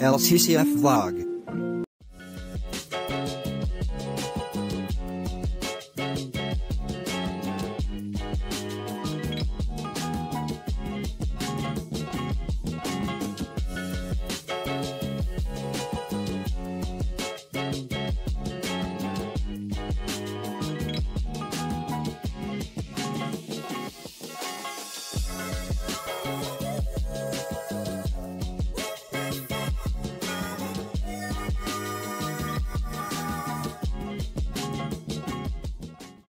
LCCF Vlog.